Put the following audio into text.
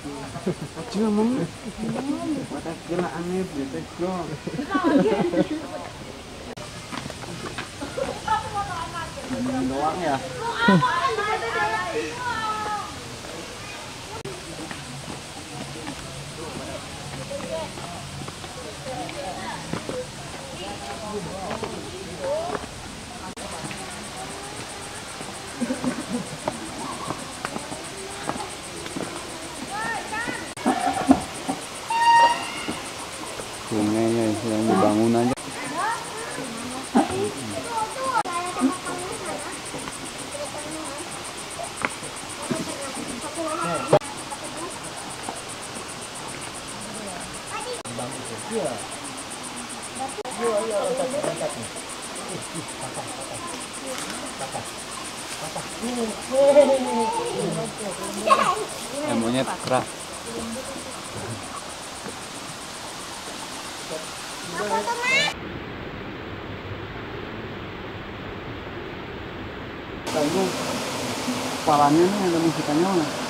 Aja ngomong. Gila aneh bete gong. Doang ya. Sungainya yang dibangun aja. Emangnya keras. Kepalanya nih ada musikannya mana?